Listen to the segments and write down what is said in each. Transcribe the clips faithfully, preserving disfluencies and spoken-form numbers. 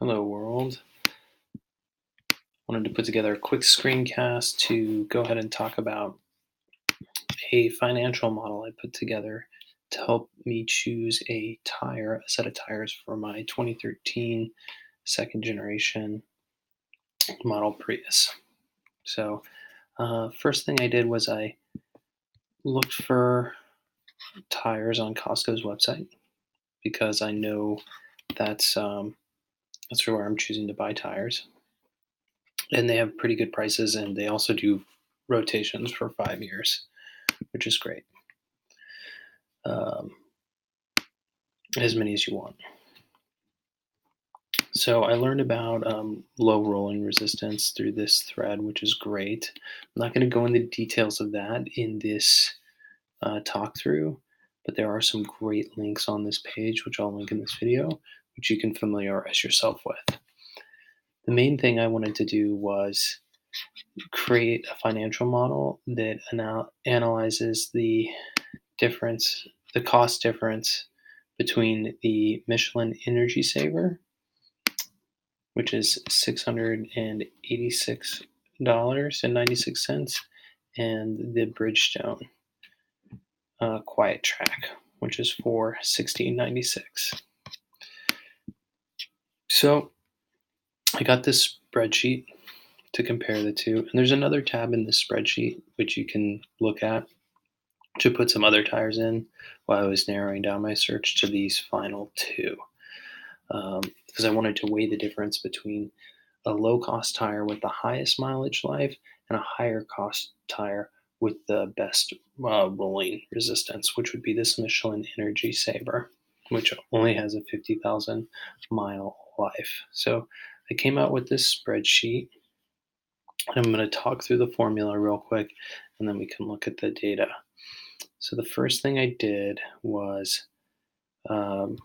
Hello world. Wanted to put together a quick screencast to go ahead and talk about a financial model I put together to help me choose a tire, a set of tires for my twenty thirteen second generation model Prius. So uh, first thing I did was I looked for tires on Costco's website because I know that's um, that's where I'm choosing to buy tires, and they have pretty good prices, and they also do rotations for five years, which is great. Um, as many as you want. So I learned about um, low rolling resistance through this thread, which is great. I'm not going to go into details of that in this uh, talk through, but there are some great links on this page, which I'll link in this video, which you can familiarize yourself with. The main thing I wanted to do was create a financial model that anal- analyzes the difference, the cost difference between the Michelin Energy Saver, which is six hundred eighty-six dollars and ninety-six cents, and the Bridgestone uh, Quiet Track, which is for sixteen dollars and ninety-six cents. So I got this spreadsheet to compare the two, and there's another tab in this spreadsheet which you can look at to put some other tires in while I was narrowing down my search to these final two. Um, because I wanted to weigh the difference between a low-cost tire with the highest mileage life and a higher-cost tire with the best uh, rolling resistance, which would be this Michelin Energy Saver, which only has a fifty thousand mile life. So I came out with this spreadsheet, and I'm going to talk through the formula real quick, and then we can look at the data. So the first thing I did was... Um,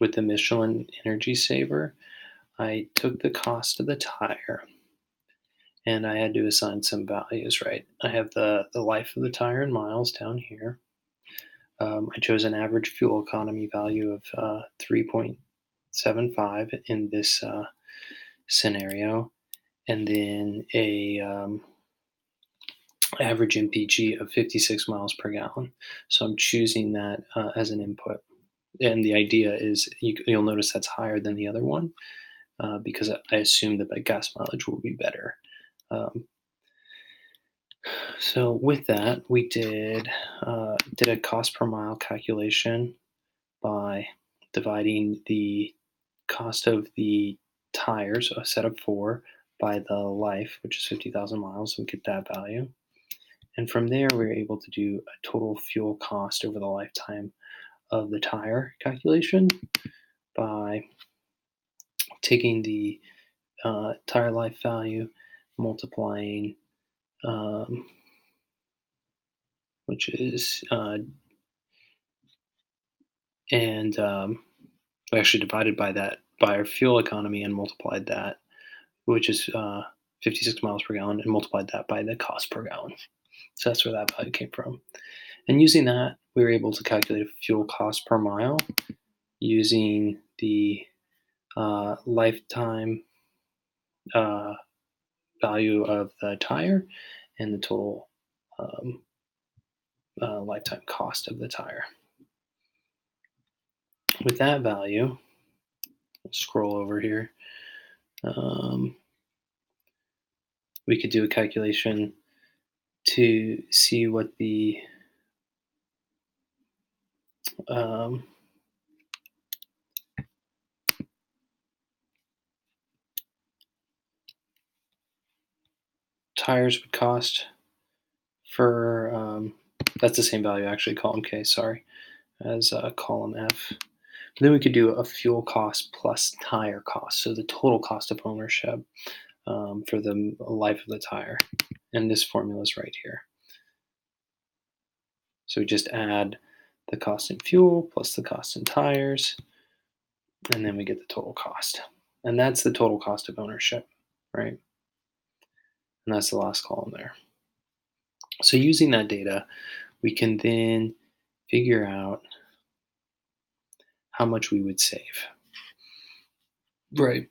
With the Michelin Energy Saver, I took the cost of the tire and I had to assign some values, right? I have the, the life of the tire in miles down here. Um, I chose an average fuel economy value of uh, three point seven five in this uh, scenario, and then a um, average M P G of fifty-six miles per gallon. So I'm choosing that uh, as an input. And the idea is you, you'll notice that's higher than the other one uh, because I assume that my gas mileage will be better. Um, so with that, we did uh, did a cost per mile calculation by dividing the cost of the tires, a set of four, by the life, which is fifty thousand miles, and get that value. And from there, we were able to do a total fuel cost over the lifetime of the tire calculation by taking the uh, tire life value, multiplying, um, which is, uh, and um, we actually divided by that, by our fuel economy, and multiplied that, which is uh, fifty-six miles per gallon, and multiplied that by the cost per gallon. So that's where that value came from. And using that, we were able to calculate a fuel cost per mile using the uh, lifetime uh, value of the tire and the total um, uh, lifetime cost of the tire. With that value, we'll scroll over here. Um, we could do a calculation to see what the Um, tires would cost for, um, that's the same value actually, column K, sorry, as uh, column F. But then we could do a fuel cost plus tire cost, so the total cost of ownership um, for the life of the tire. And this formula is right here. So we just add the cost in fuel plus the cost in tires, and then we get the total cost. And that's the total cost of ownership, right? And that's the last column there. So using that data, we can then figure out how much we would save. Right.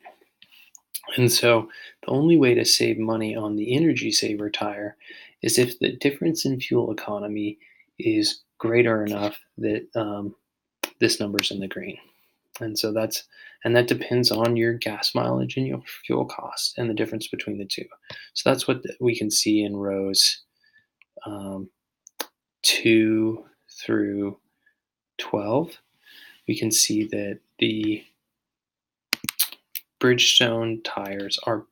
And so the only way to save money on the Energy Saver tire is if the difference in fuel economy is greater enough that um, this number's in the green. And so that's, and that depends on your gas mileage and your fuel cost and the difference between the two. So that's what we can see in rows um, two through twelve. We can see that the Bridgestone tires are,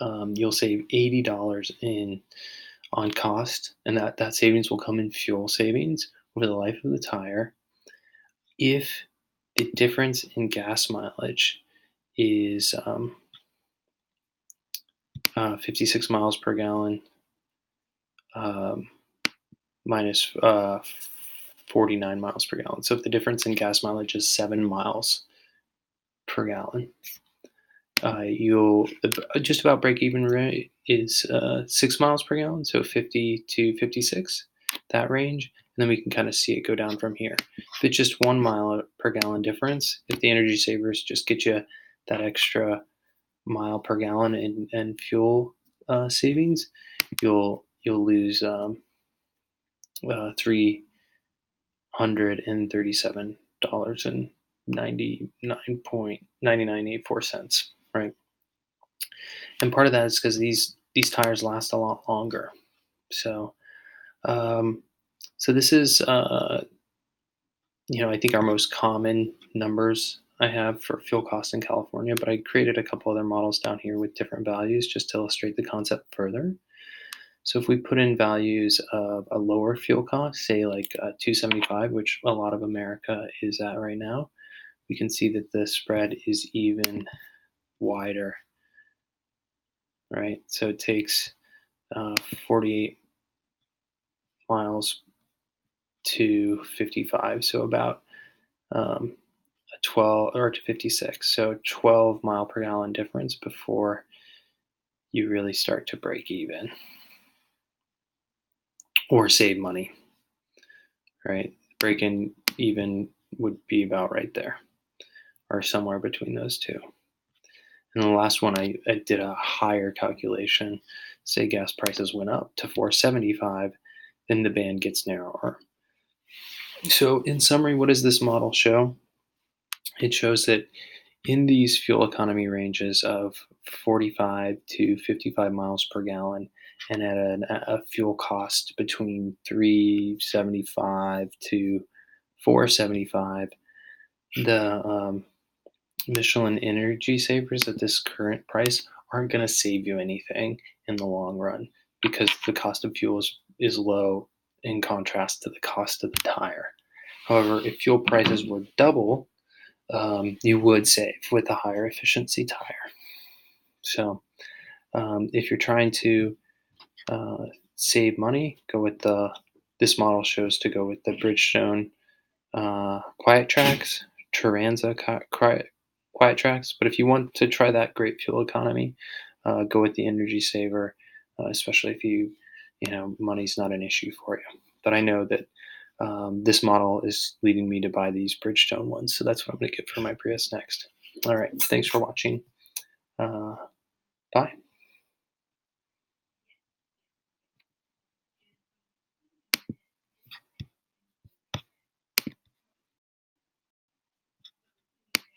um, you'll save eighty dollars in on cost, and that, that savings will come in fuel savings over the life of the tire if the difference in gas mileage is um, uh, fifty-six miles per gallon um, minus uh, forty-nine miles per gallon. So if the difference in gas mileage is seven miles per gallon, Uh, you'll just about break even rate is uh, six miles per gallon, so fifty to fifty-six, that range. And then we can kind of see it go down from here. If it's just one mile per gallon difference, if the Energy Savers just get you that extra mile per gallon and, and fuel uh, savings, you'll you'll lose um, uh, three hundred thirty-seven dollars and ninety-nine point nine nine eight four cents. Right. And part of that is because these, these tires last a lot longer. So, um, so this is, uh, you know, I think our most common numbers I have for fuel cost in California, but I created a couple other models down here with different values just to illustrate the concept further. So if we put in values of a lower fuel cost, say like uh, two seventy-five, which a lot of America is at right now, we can see that the spread is even wider, right? So it takes uh, forty-eight miles to fifty-five, so about um, a twelve or to fifty-six, so twelve mile per gallon difference before you really start to break even or save money, right? Breaking even would be about right there or somewhere between those two. And the last one, I, I did a higher calculation. Say gas prices went up to four seventy-five, then the band gets narrower. So in summary, what does this model show? It shows that in these fuel economy ranges of forty-five to fifty-five miles per gallon, and at a, a fuel cost between three seventy-five to four seventy-five, the um, Michelin Energy Savers at this current price aren't going to save you anything in the long run because the cost of fuel is, is low in contrast to the cost of the tire. However, if fuel prices were double, um, you would save with a higher efficiency tire. So um, if you're trying to uh, save money, go with the, this model shows to go with the Bridgestone uh, Quiet Tracks, Turanza Quiet Quiet Tracks, but if you want to try that great fuel economy, uh, go with the Energy Saver, uh, especially if you, you know, money's not an issue for you. But I know that um, this model is leading me to buy these Bridgestone ones, so that's what I'm going to get for my Prius next. All right, thanks for watching. Uh, bye.